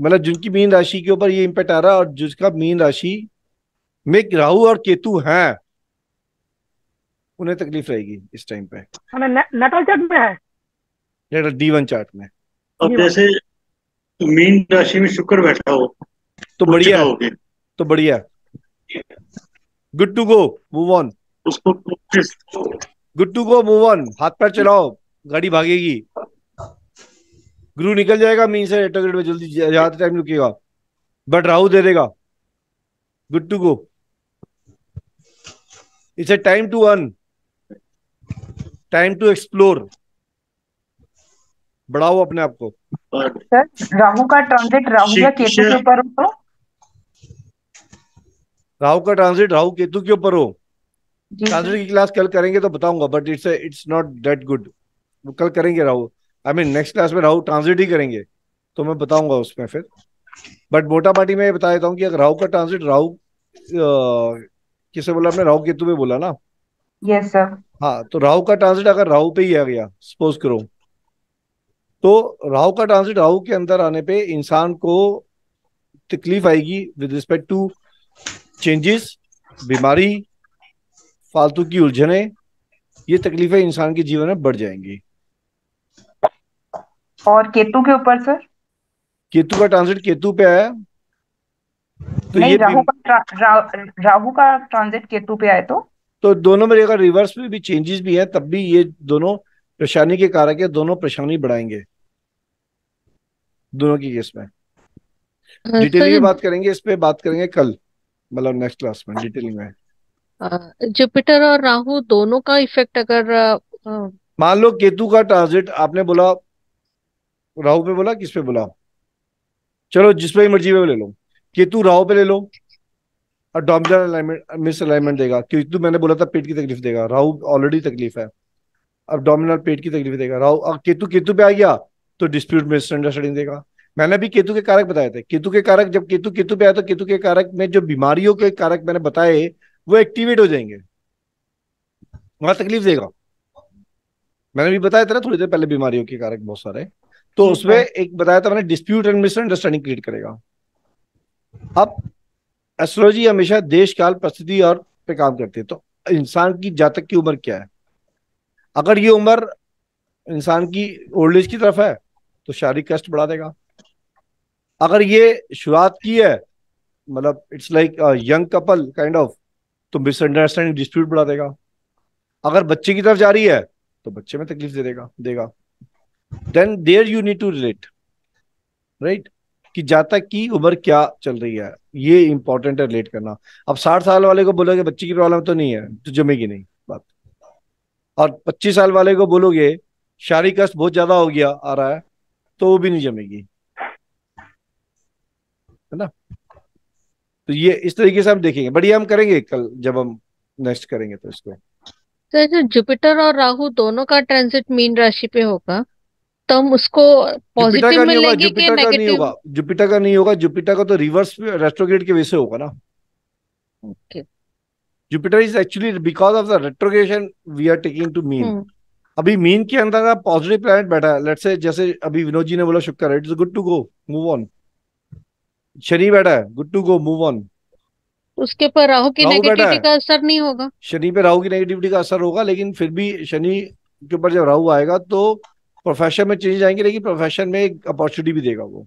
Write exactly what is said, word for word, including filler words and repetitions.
मतलब जिनकी मीन राशि के ऊपर ये इम्पैक्ट आ रहा है और जिसका मीन राशि में राहु और केतु हैं, उन्हें तकलीफ रहेगी इस टाइम पे। नेटल चार्ट में है, डी वन चार्ट में। अब जैसे मीन राशि में शुक्र बैठा हो तो बढ़िया हो गया, तो बढ़िया, good to go, move on, उसको good to go, move on, हाथ पैर चलाओ, गाड़ी भागेगी, गुरु निकल जाएगा मीन से रेट्रोग्रेड में, जल्दी ज्यादा टाइम रुकेगा, बट राहु दे देगा, good to go, it's a time to earn, time to explore, बढ़ाओ अपने आप को। सर राहु का ट्रांजिट राहु या केतु के ऊपर हो, राहु का ट्रांजिट राहु केतु के ऊपर हो। ट्रांजिट की क्लास कल करेंगे तो बताऊंगा, but it's it's not that good, कल करेंगे Rahu, I mean next class में राहु ट्रांजिट ही करेंगे तो मैं बताऊंगा उसमें फिर, बट मोटा पार्टी में बता देता हूँ कि अगर राहु का ट्रांजिट राहु किसे बोला आपने, राहु केतु में बोला ना? Yes sir. हाँ, तो राहु का ट्रांजिट अगर राहु पे ही आ गया सपोज करो, तो राहु का ट्रांजिट राहु के अंदर आने पे इंसान को तकलीफ आएगी विद रिस्पेक्ट टू चेंजेस, बीमारी, फालतू की उलझने, ये तकलीफें इंसान के जीवन में बढ़ जाएंगी। और केतु के ऊपर सर, केतु का ट्रांजिट केतु पे आया तो नहीं, ये राहु का राहु का ट्रांजिट केतु पे आए तो तो दोनों में अगर रिवर्स में भी चेंजेस भी है, तब भी ये दोनों परेशानी के कारक है, दोनों परेशानी बढ़ाएंगे दोनों की केस में। डिटेलिंग में बात करेंगे, इस पे बात करेंगे कल, मतलब नेक्स्ट क्लास में डिटेलिंग में। जुपिटर और राहु दोनों का इफेक्ट अगर मान लो केतु का ट्रांजिट, आपने बोला राहु पे बोला, किस पे बोला, चलो जिस पे मर्जी पे ले लो, केतु राहु पे ले लो, अबडोमिनल अलाइनमेंट मिस अलाइनमेंट देगा, केतु मैंने बोला था पेट की तकलीफ देगा, राहु ऑलरेडी तकलीफ है, अबडोमिनल पेट की तकलीफ देगा, राहु केतु केतु पे आ गया तो डिस्प्यूट में अंडरस्टैंडिंग देगा। मैंने भी केतु के कारक बताए थे, केतु के कारक जब केतु केतु पे आया तो केतु के कारक में जो बीमारियों के कारक मैंने बताए वो एक्टिवेट हो जाएंगे, वहां तकलीफ देगा, मैंने भी बताया था ना थोड़ी देर पहले, बीमारियों के कारक बहुत सारे, तो उसमें एक बताया था मैंने, dispute and misunderstanding create करेगा। अब एस्ट्रोलॉजी हमेशा देश काल परिस्थिति और पे काम करती है, तो इंसान की जातक की उम्र क्या है, अगर ये उम्र इंसान की ओल्ड एज की तरफ है तो शारीरिक कष्ट बढ़ा देगा, अगर ये शुरुआत की है मतलब it's like young couple kind of, तो मिसअंडरस्टैंडिंग डिस्प्यूट बढ़ा देगा, अगर बच्चे की तरफ जा रही है तो बच्चे में तकलीफ दे देगा देगा then there you need to relate right, कि जातक की उम्र क्या चल रही है, ये इंपॉर्टेंट है रिलेट करना। अब साठ साल वाले को बोलोगे बच्चे की प्रॉब्लम तो नहीं है तो जमेगी नहीं बात, और पच्चीस साल वाले को बोलोगे शारीरिक कष्ट बहुत ज्यादा हो गया आ रहा है तो वो भी नहीं जमेगी, है ना? तो ये इस तरीके से हम देखेंगे, बढ़िया हम करेंगे कल जब हम नेक्स्ट करेंगे तो इसको। तो जो जुपिटर और राहु दोनों का ट्रांजिट मीन राशि पे होगा तो हम उसको पॉजिटिव में लेंगे कि नेगेटिव? जुपिटर का नहीं होगा, जुपिटर का तो रिवर्स रेट्रोग्रेड के वजह से होगा ना। Okay, Jupiter is actually because of the retrogression we are taking to Meen. अभी मीन के अंदर का पॉजिटिव प्लैनेट बैठा है, लेट्स से जैसे अभी विनोद जी ने बोला शुक्र है, it's good to go move on, Shani बैठा है good to go move on, उसके पर राहु की नेगेटिविटी का असर नहीं होगा, शनि पे राहु की नेगेटिविटी का असर होगा, लेकिन फिर भी शनि के ऊपर जब राहु आएगा तो प्रोफेशन में चेंज आएंगे, लेकिन प्रोफेशन में एक अपॉर्चुनिटी भी देगा वो।